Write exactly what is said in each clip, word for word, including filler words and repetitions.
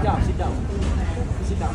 Can sit down, sit down, sit down.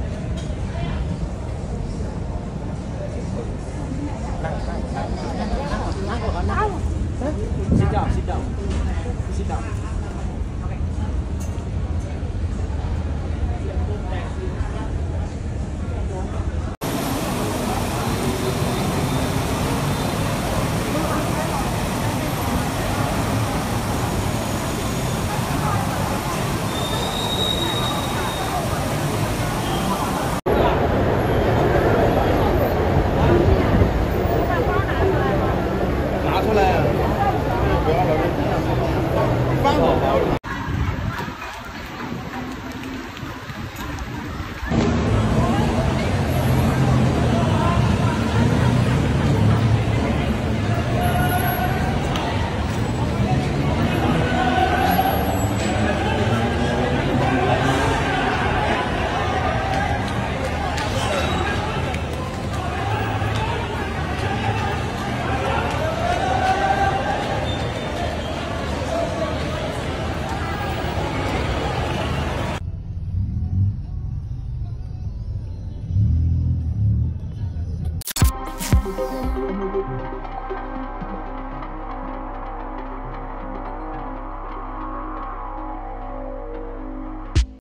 We'll be right back.